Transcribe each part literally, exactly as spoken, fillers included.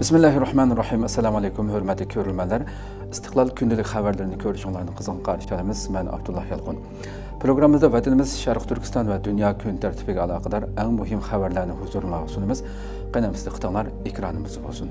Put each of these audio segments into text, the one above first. Bismillahirrahmanirrahim. Assalamu alaikum, hürmetli görülmeler. İstiklal gündelik haberlerini görüşenlerin kızın kardeşlerimiz, ben Abdullah Yalqın. Programımızda vatanımız Şarkı Türkistan ve dünya gün tertibiyle alakadar en mühim haberlerini huzuruna sunumuz. Qanamızda qıtanlar ekranımız olsun.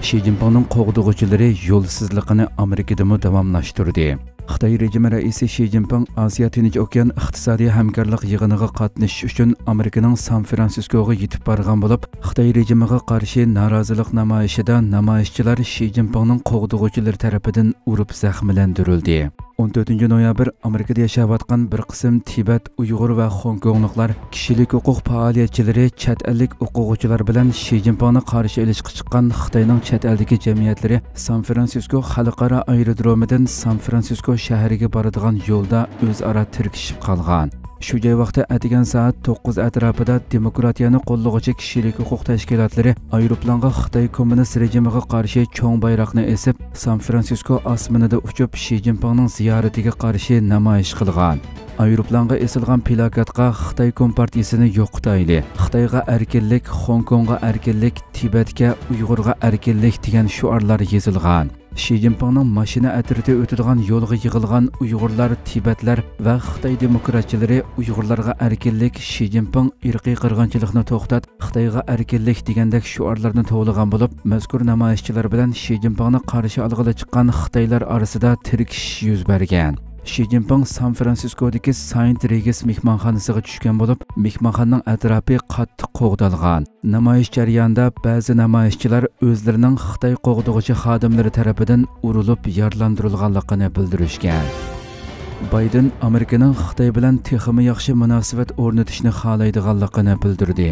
Xi Jinping'in qoğduğucuları yolsuzluğunu Amerika'da mı devamlaştırdı? Xitay rejimi reisi Xi Jinping Asiya Tinch Okyan iqtisodiy hamkorlik yig'iniga qatnashish uchun Amerikaning San Fransiskoga yetib borgan bo'lib, Xitay rejimiga qarshi norozilik namoyishida namoyishchilar Xi Jinpingning qo'g'dog'uchilari tomonidan urib zaxmilandirildi. on to'rtinchi noyabr Amerikada yashayotgan bir qism Tibet, Uyghur va Hong Kongliklar kishilik huquq faoliyatchilari chet ellik o'quvchilar bilan Xi Jinpingga qarshi elishga chiqqan Xitoyning chet eldagi jamiyatlari San Fransisko xalqaro aerodromidan San Fransisko şəhərə baradigan yolda özaro tirkishib qalğan. Şu joy vaqtda atigan saat to'qqiz atrofida demokratiyani qo'llovchi kishilik huquq tashkilotlari aeroplanga Xitoy kommunist rejimiga qarshi cho'ng bayroqni esib, San Fransisko osmonida uchib Xi Jinpingning ziyoratiga qarshi namoyish qilgan. Aeroplanga esilgan plakatga Xitoy kompartiyasini yo'qitayli, Xitoyga erkinlik, Hong Kongga erkinlik, Tibetga, Uyg'urga erkinlik degan shiorlar yozilgan. Xi Jinpingning mashina atrofida o'tadigan yo'lga yig'ilgan Uyg'urlar, Tibetlar va Xitoy demokratchilari Uyg'urlarga erkinlik, Xi Jinping irqiy qirg'inchilikni to'xtat, Xitoyga erkinlik degandek shiorlarni to'g'rilagan bo'lib, mazkur namoyishchilar bilan Xi Jinpingni qarshi olg'ili chiqqan Xitoylar orasida tirkishish yuz bergan. Xi Jinping San Franciskodagi Saint Regis mehmonxonasiga tushgan bo'lib, mehmonxonaning atrofi qattiq qo'g'dalgan. Namoyish jarayonida ba'zi namoyishchilar o'zlarining Xitoy qo'g'dog'uchi xodimlari tomonidan urilib yaralandirilganligini bildirishgan. Biden Amerikaning Xitoy bilan texnik yaxshi munosabat o'rnatishni xohlaydiganligini bildirdi.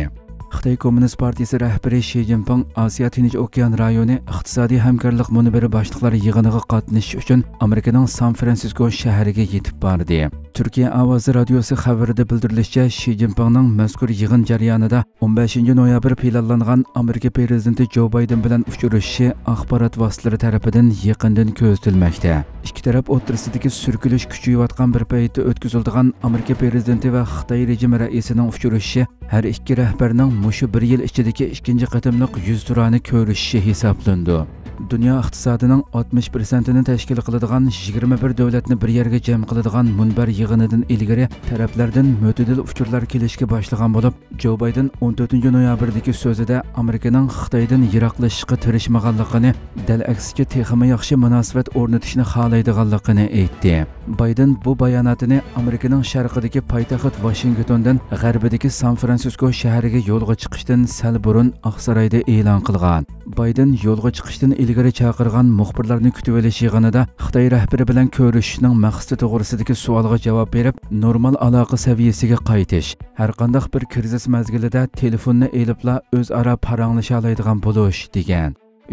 Xitoy Kommunist Partiyasi rahbari Xi Jinping Asiya Tinch Okyan rayoni iqtisodiy hamkorlik munbiri boshliqlari yig'iniga qatnashish uchun Amerikaning San Fransisko shahriga yetib bordi. Turkiya Ovozi radiosi xabarida bildirilishicha, Xi Jinpingning mazkur yig'in jarayonida o'n beshinchi noyabr planlangan Amerika prezidenti Joe Biden bilan uchrashishi axborot vositalari tomonidan yaqindan ko'zlanmoqda. Ikki taraf o'rtasidagi surkilish kuchayayotgan bir paytda o'tkazilgan Amerika prezidenti va Xitoy rejimi raisining uchrashishi har ikki rahbarning Muşu bir yıl içindeki ikinci katımlık yüz turani körüşüşü hesaplandı. Dünya iqtisodiyatining oltmish foizini tashkil qiladigan yigirma bir davlatni bir yerga jam qiladigan munbar yig'inidan ilgari taraflardan mo'tadil uchurlar kelishga boshlagan bo'lib, Joe Biden o'n to'rtinchi noyabrdagi so'zida Amerikaning Xitoydan yiroqlashishga tirishmaganligini, dal aksiga texnik yaxshi munosabat o'rnatishni xohlaydiganligini aytdi. Biden bu bayonotini Amerikaning sharqidagi poytaxt Washingtondan g'arbidagi San Fransisko shahriga yo'lga chiqishdan sal burun Oqsaroyda e'lon qilgan. Biden yo'lga chiqishdan ilgari chaqirgan muxbirlarni kutib olish yig'inida Xitoy rahbari bilan ko'rishishning maqsadi to'g'risidagi savolga javob berib, normal aloqa saviyasiga qaytish, har qanday bir krizis mazgilida telefonni elibla o'zaro paranglasha oladigan bo'lish degan.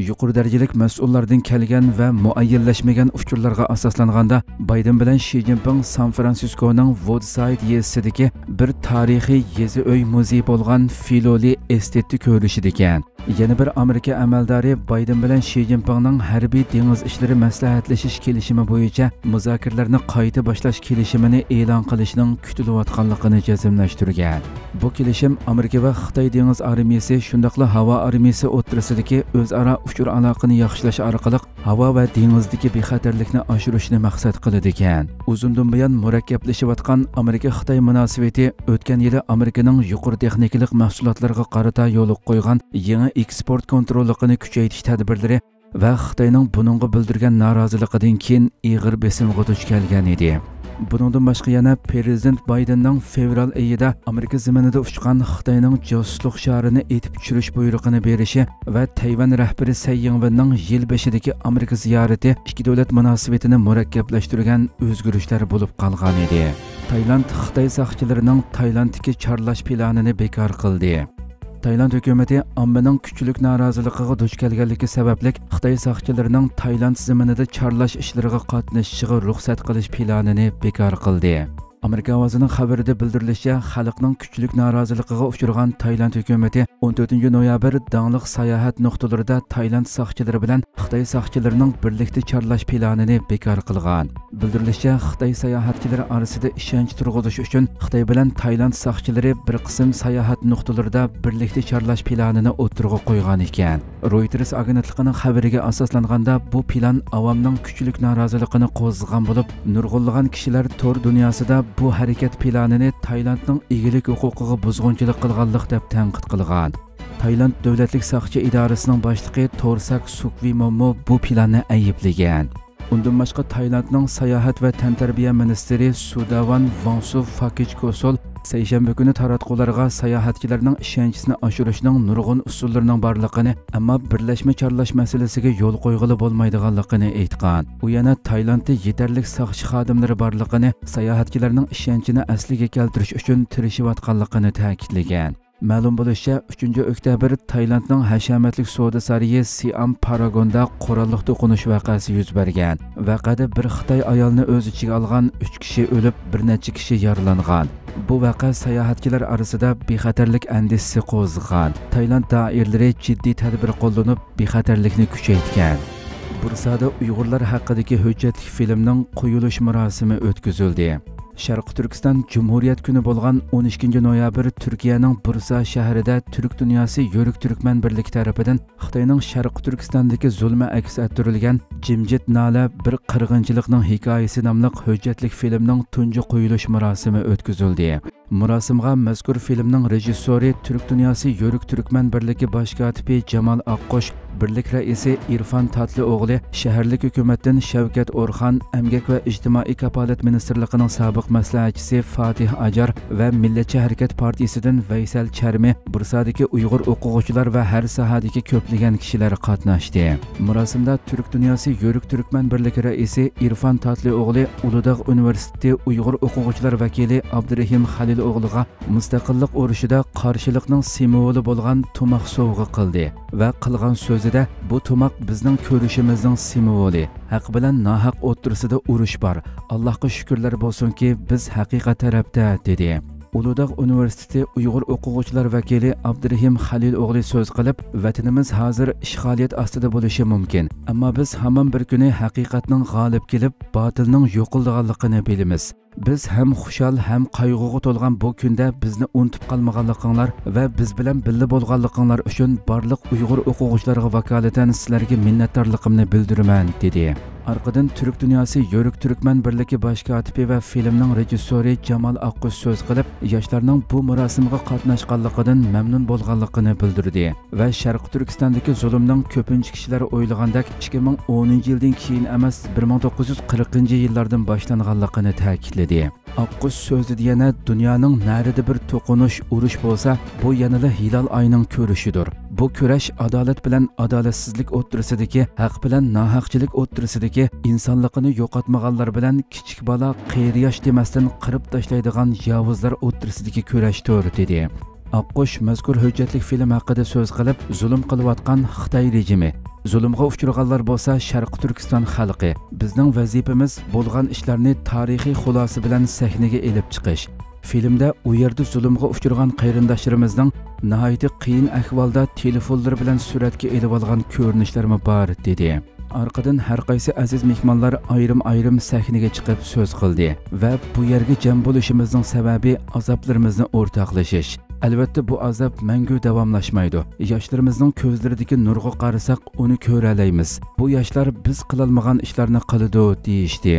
Yuqori darajalik mas'ullardan kelgan va muayyinlashmagan uchurlarga asoslanganda Biden bilan Xi Jinping San Fransiskoning Woodside yezisidagi bir tarixiy yezi uy muzeyi bo'lgan Filoli estetni ko'rishdi ekan. Yana bir Amerika amaldori Biden bilan Xi Jinpingning harbiy dengiz ishlari maslahatlashish kelishimi bo'yicha muzokaralarni qayta boshlash kelishimini e'lon qilishning kutilayotganligini jazmlashtirgan. Bu kelishim Amerika va Xitoy dengiz armiyasi shundaqla havo armiyasi o'rtasidagi o'zaro uchur aloqasini yaxshilash orqali havo va dengizdagi bexatarlikni oshirishni maqsad qiladi ekan. Uzundan buyon murakkablashayotgan Amerika-Xitoy munosabati o'tgan yili Amerikaning yuqori texnikalik mahsulotlarga qarata yo'l qo'ygan yangi eksport kontrolligini kuchaytirish tadbirlari va Xitoyning buningga bildirgan noroziligidan keyin ig'ir besimga duch kelgan edi. Buningdan boshqa yana prezident Bidenning fevral oyida Amerika zaminida uchgan Xitoyning josuslik sharini etib tushirish buyrug'ini berishi va Tayvan rahbari Tsai Ing-wenning yil beshidagi Amerika ziyorati ikki davlat munosabatini murakkablashtirgan o'zgarishlar bo'lib qolgan edi. Tayland Xitoy saqchilarining Taylanddagi charlash planini bekor qildi. Tayland hukumati ommaning kuchlik noroziligiga duch kelganligi sababli Xitoy saqchilarining Tayland zaminida charlash ishlariga qatnashishiga ruxsat qilish planini bekor qildi. Amerika ovozining xabarida bildirilishicha, xalqning kuchlik noroziligiga uchragan Tayland hukumati on to'rtinchi noyabr dağlıq sayahat noktalarında Tayland saxçıları bilan Xitay saxçılarının birlikte çarlaş planını bekar kılgan. Bildirilişçe Xitay sayahatçıları arasında işenç turğuzuş üçün Xitay bilan Tayland saxçıları bir kısım sayahat noktalarında birlikte çarlaş planını oturğu koygan iken. Reuters agentliğinin haberiga asaslanganda bu plan avamning küçülük narazılıqını qo'zg'agan bo'lib, nurg'unlagan kişiler tor dünyasida bu hareket planını Taylandning egilik huquqiga buzg'unchilik qilganlik deb tanqid qilgan. Tayland Davlatlik Saqchi idorasining boshlig'i Torsak Suquimomo bu planni ayiblagan. Undan başqa Taylandning sayohat va tantarbiya ministri Sudawan Vansu Fakich Kosol seshanba kuni taratqularga sayohatchilarning ishonchisini oshirishning nurg'un usullarining borligini, ammo birlashma charlash masalasiga yo'l qo'yg'ili bo'lmaydiganligini aytgan. U yana Taylandda yetarli saqchi xodimlari borligini, sayohatchilarning ishonchini asliga keltirish uchun tirishayotganligini ta'kidlagan. Ma'lum bo'lishicha, uchinchi oktyabr Taylandning hashamatlik savdo sariyi Siam Paragonda qurolli to'qinish vaqasi yuz bergan. Vaqada bir Xitoy ayolni o'z ichiga olgan uch kishi o'lib, bir necha kishi yaralangan. Bu vaqa sayohatchilar arasida bexatarlik andisi qo'zg'agan. Tayland doiralari jiddiy tadbir qo'llanib, bexatarlikni kuchaytirgan. Bursa'da Uyg'urlar haqidagi hujjatli filmning qo'yilish marosimi o'tkazildi. Şarkı Türkistan Cumhuriyet günü bolğan o'n ikkinchi noyabr Türkiye'nin Bursa şehrinde Türk dünyası Yörük Türkmen birlik tarafından Xitayning Şarkı Türkistan'daki zulme aks ettirilgan Cimcit Nala bir qirg'inchilikning hikoyasi nomli hujjatli filmning tunji qo'yilish marosimi o'tkazildi. Murasimga mazkur filmning rejissori Türk dünyası Yörük Türkmen birligi bosh katibi Cemal Akkoş, birlik raisi Irfan Tatlıoğlu, şehirlik hükümetin Şevket Orhan, Emgek ve İctimai Kapalet Ministerliğinin sabiq maslahatchisi Fatih Acar ve Milletçi Hareket Partisi'den Veysel Çerimi, Bursa'daki Uyghur o'quvchilar ve her sahadaki köpligen kişiler katnaştı. Murasimda Türk dünyası Yörük Türkmen birlik raisi Irfan Tatlıoğlu, Uludağ Üniversitesi Uyghur o'quvchilar vakili Abdurrahim Halim oğluğa müstakillik urushida qarshilikning simvoli bo'lgan tumaq sovg'i qildi va qilgan so'zida bu tumaq bizning ko'rishimizning simvoli. Haq bilan nohaq o'ttirisida urush bor. Allohga shukrlar bo'lsinki, biz haqiqat tarafda dedi. Uludağ Üniversitesi Uyghur o'quvchilar vakili Abdurrahim Halil o'g'li so'z qilib, vatanimiz hozir ishg'oliyat ostida bo'lishi mumkin, ammo biz hamon bir kuni haqiqatning g'olib kelib, botilning yo'qilganligini bilamiz. Biz hem xushal hem qayg'uga to'lgan bu kunda bizni unutib qolmaganligingiz ve biz bilan birga bo'lganligingiz uchun barliq Uyg'ur o'quvchilariga vakolatan sizlarga minnatdorligimni bildiraman dedi. Arkadan Türk dünyası Yörük Türkmen birligi bosh katibi ve filmning rejissori Cemal Akkoş söz qilib, yoshlarning bu marosimga qatnashganligidan memnun bo'lganligini bildirdi ve Sharq Turkistondagi zulmning ko'pincha kishilar o'ylagandak ikki ming o'ninchi yildan keyin emas, bir ming to'qqiz yuz qirqinchi yillardan boshlanganligini ta'kidladi. Akkoş so'zida yana dunyoning narida bir to'qinish urush bo'lsa, bu yanada hilal ayning ko'rishidir. Bu kurash adalet bilan adolatsizlik o'ttirisidagi, haq bilan nohaqchilik o'ttirisidagi, insonligini yo'qotmaganlar bilan kichik bola qiyriyosh demasdan qirib tashlaydigan yovuzlar o'ttirisidagi kurashdir dedi. Akkoş mazkur hujjatli film haqida so'z qilib, zulm qilayotgan Xitoy rejimi, zulmga uchraganlar bo'lsa Sharq Turkiston xalqi, bizning vazifamiz bo'lgan ishlarni tarixiy xulosa bilan sahnaga elib chiqish. Filmda u yerda zulmga uchragan qayrindoshlarimizning nihoyatda qiyin ahvolda telefonlar bilan suratga elib olgan ko'rinishlarim bor dedi. Arkadan her qaysi aziz mehmonlar ayrim-ayrim sahnaga chiqib so'z qildi va bu yerga jam bo'lishimizning sababi azoblarimizni o'rtaqlashish. Albatta bu azab mangu davomlashmaydi. Yoshlarımızın ko'zlaridagi nurga qarasak uni ko'ra olamiz. Bu yoshlar biz qilolmagan ishlarni qiladi deyishdi.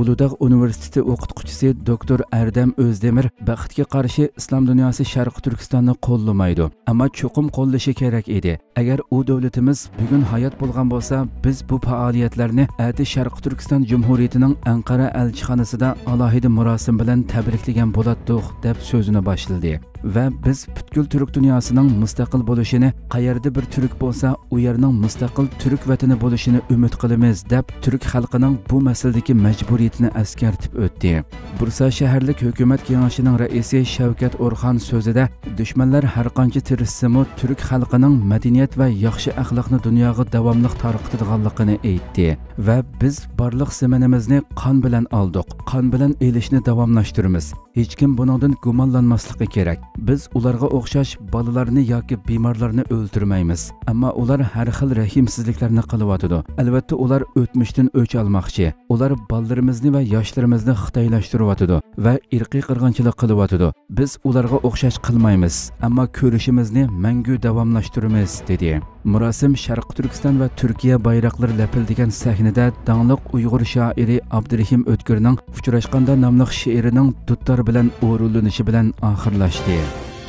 Uludağ Üniversitesi o'qituvchisi doktor Erdem Özdemir baxtga qarshi islom dunyosi Sharq Turkistonni qo'llamaydi, ammo cho'qim qo'llashi kerak edi. Agar u davlatimiz bugun hayot bo'lgan bo'lsa, biz bu faoliyatlarni ati Sharq Turkiston Jumhuriyatining Anqara elchixonasida alohida marosim bilan tabriklagan bo'lardik deb so'zini boshladi. Ve biz bütkül Türk dünyasının müstakil bo'lishini, qayerda bir Türk bo'lsa, u yerning müstakil Türk vatani bo'lishini umid qilamiz deb Türk xalqining bu masaladagi majburiyatini eskartib o'tdi. Bursa shaharlik hukumat kengashining raisi Şevket Orhan so'zida, düşmanlar har qancha tirishsimi, Türk xalqining madaniyat va yaxshi axloqni dunyoga davomli tarqatadiganligini aytdi ve biz barliq semanimizni qon bilan oldik, qon bilan elishni davomlashtiramiz. Hiç kim bunundan gumanlanmaslıqı kerak. Biz ularga o'xshash balalarını yoki bemorlarni o'ldirmaymiz. Ama ular har xil rahimsizliklarni qilyotidi. Albatta ular o'tmishdan o'ch olmoqchi. Ular balalarimizni va yoshlarimizni xitoylashtiryotidi va irqiy qirg'inchilik qilyotidi. Biz ularga o'xshash qilmaymiz, ama ko'rishimizni mangu davomlashtiramiz dedi. Murasim Sharq Turkiston va Turkiya bayroqlari lapildigan sahnada danglik Uyg'ur shoiri Abdurehim Ötkürning Uchrashganda nomli she'rining dutlar bilan o'rulinishi bilan oxirlashdi.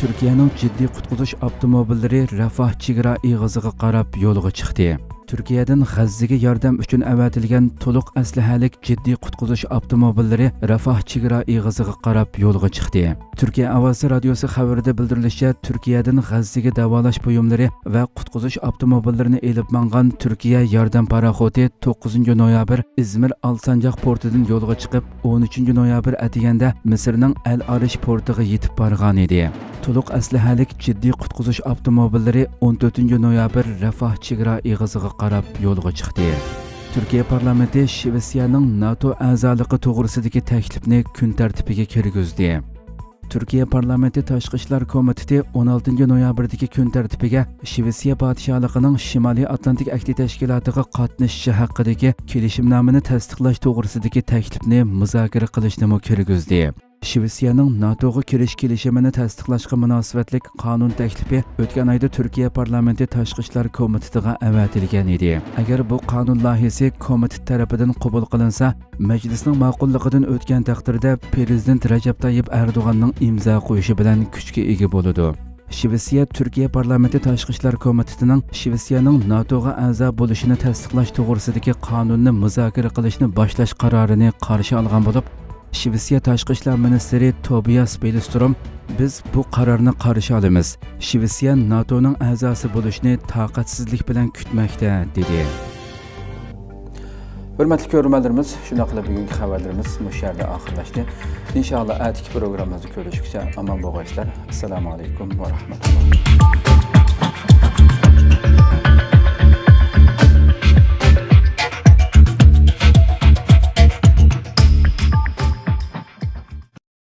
Turkiyaning jiddiy qutquzish avtomobillari Rafah chegara eg'iziga qarab yo'lga chiqdi. Türkiye'den G'azzaga yardım üçün avatilgan to'liq aslahalik jiddiy qutquzish avtomobillari Rafah chegara eg'iziga qarab yo'lga chiqdi. Türkiye Ovozi radiosi xabarida bildirilishicha, Türkiye'den G'azzaga davolash buyumlari va qutquzish avtomobillarini elib mangan Türkiye yardım paraxoti to'qqizinchi noyabr İzmir Alsanjoq portidan yo'lga chiqib, o'n uchinchi noyabr atiganda Misrning Al-Arish portiga yetib borgan edi. To'liq aslahalik jiddiy qutquzish avtomobillari o'n to'rtinchi noyabr Rafah chegara eg'iziga qarab yo'lga chiqdi. Türkiye parlamenti Shvetsiyaning NATO a'zoligi to'g'risidagi taklifni kun tartibiga kirgizdi. Türkiye parlamenti Tashqi ishlar komiteti o'n oltinchi noyabrdagi kun tartibiga Shvetsiya podshohligining Shimoliy Atlantik Akti tashkilotiga qatnashishi haqidagi kelishimnomani tasdiqlash to'g'risidagi taklifni muzokara qilishni kirgizdi. Shvetsiyaning NATOga kirish kelishimini tasdiqlashga munosabatli qonun taklifi o'tgan oyda Turkiya parlamenti Tashqi ishlar komitetiga avatilgan edi. Agar bu qonun loyihasi komitet tomonidan qabul qilinsa, majlisning ma'qulligidan o'tgan taqdirda prezident Rajab Tayyib Erdo'g'onning imzo qo'yishi bilan kuchga ega bo'ladi. Shvetsiya Türkiye parlamenti Tashqi ishlar komitetining Shvetsiyaning NATOga a'zo bo'lishini tasdiqlash to'g'risidagi qonunni muzokara qilishni boshlash qarorini qarshi olgan bo'lib, Shvetsiya Tashqi ishlar ministri Tobias Belstrom biz bu qarorni qarshi olamiz. Shvetsiya NATOning a'zosi bo'lishni taqatsizlik bilan kutmoqda dedi. Hurmatli ko'ruvchilarimiz, shunday qilib bugungi xabarlarimiz musharda oxirlashdi. Inshaalloh atiki programmamizni ko'rishguncha aman bo'linglar. Assalomu alaykum va rahmatulloh.